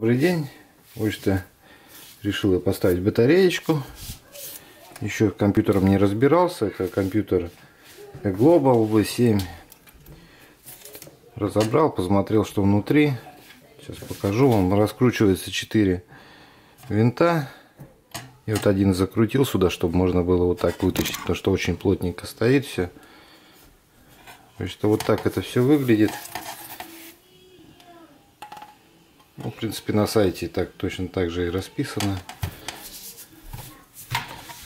Добрый день. Почта решила поставить батареечку. Еще компьютером не разбирался. Это компьютер Global V7. Разобрал, посмотрел, что внутри. Сейчас покажу вам. Раскручивается 4 винта. И вот один закрутил сюда, чтобы можно было вот так вытащить, потому что очень плотненько стоит все. Почта вот так это все выглядит. Ну, в принципе, на сайте так точно так же и расписано.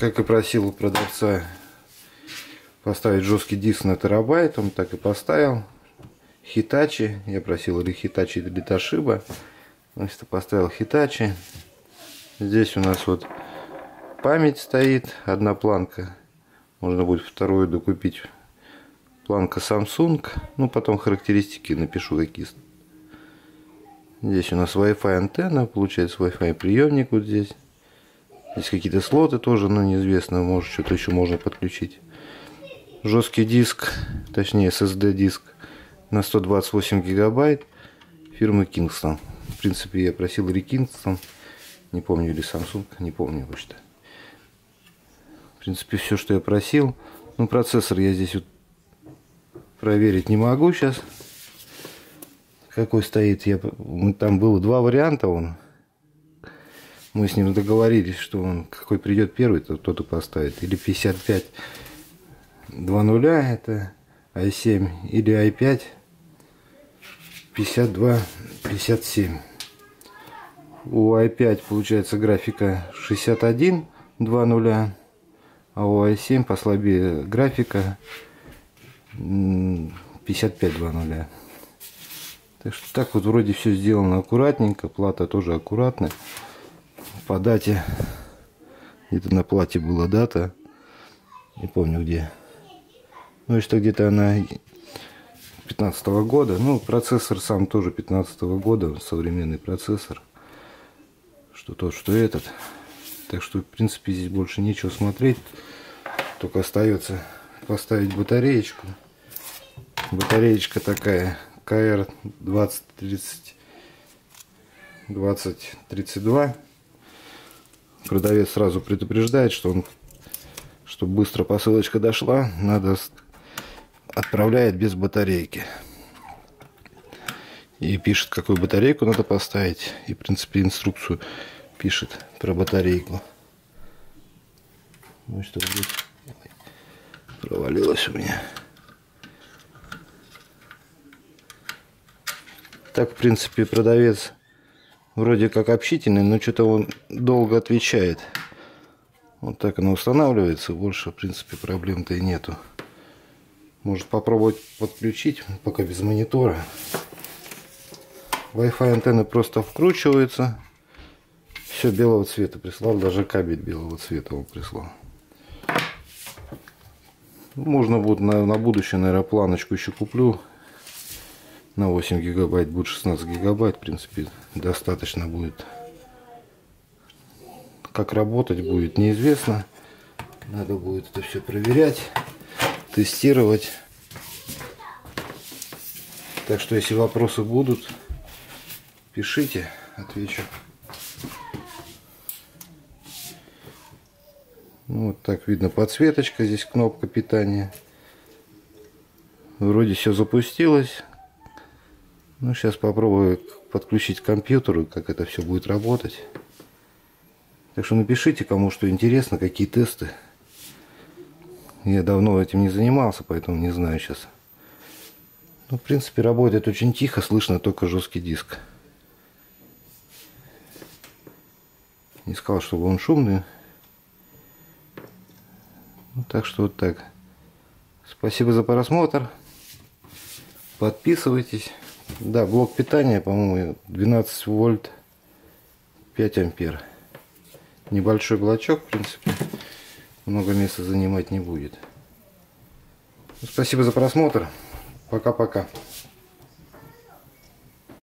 Как и просил у продавца поставить жесткий диск на терабайт, он так и поставил. Hitachi. Я просил или Hitachi, или Toshiba. Значит, поставил Hitachi. Здесь у нас вот память стоит, одна планка. Можно будет вторую докупить. Планка Samsung. Ну, потом характеристики напишу, какие. Здесь у нас Wi-Fi антенна, получается Wi-Fi приемник вот здесь. Здесь какие-то слоты тоже, но неизвестно, может что-то еще можно подключить. Жесткий диск, точнее SSD диск на 128 гигабайт фирмы Kingston. В принципе, я просил или Kingston, не помню, или Samsung, не помню вообще-то. В принципе, все, что я просил. Ну, процессор я здесь вот проверить не могу сейчас. Какой стоит? Там было два варианта. Мы с ним договорились, что он какой придет первый, то тот и поставит. Или 5520, это i7, или i5 5257. У i5 получается графика 6120, а у i7 послабее графика 5520. Так что так вот вроде все сделано аккуратненько. Плата тоже аккуратная. По дате. Где-то на плате была дата. Не помню где. Ну и что, где-то она 15-го года. Ну, процессор сам тоже 15-го года. Современный процессор. Что тот, что этот. Так что, в принципе, здесь больше нечего смотреть. Только остается поставить батареечку. Батареечка такая. КР 2032. Продавец сразу предупреждает, что чтобы быстро посылочка дошла, надо отправляет без батарейки. И пишет, какую батарейку надо поставить. И, в принципе, инструкцию пишет про батарейку. Ну что здесь? Провалилось у меня. Так, в принципе, продавец вроде как общительный, но что-то он долго отвечает. Вот так она устанавливается. Больше, в принципе, проблем-то и нету. Может попробовать подключить, пока без монитора. Wi-Fi антенны просто вкручиваются. Все белого цвета прислал, даже кабель белого цвета он прислал. Можно будет на будущее, наверное, планочку еще куплю. На 8 гигабайт будет 16 гигабайт. В принципе, достаточно будет. Как работать будет, неизвестно. Надо будет это все проверять, тестировать. Так что, если вопросы будут, пишите, отвечу. Ну, вот так видно подсветочка. Здесь кнопка питания. Вроде все запустилось. Ну, сейчас попробую подключить к компьютеру, как это все будет работать. Так что напишите, кому что интересно, какие тесты. Я давно этим не занимался, поэтому не знаю сейчас. Ну, в принципе, работает очень тихо, слышно только жесткий диск. Не сказал, чтобы он шумный. Ну, так что вот так. Спасибо за просмотр. Подписывайтесь. Да, блок питания, по-моему, 12 вольт 5 ампер. Небольшой блочок, в принципе, много места занимать не будет. Спасибо за просмотр. Пока-пока.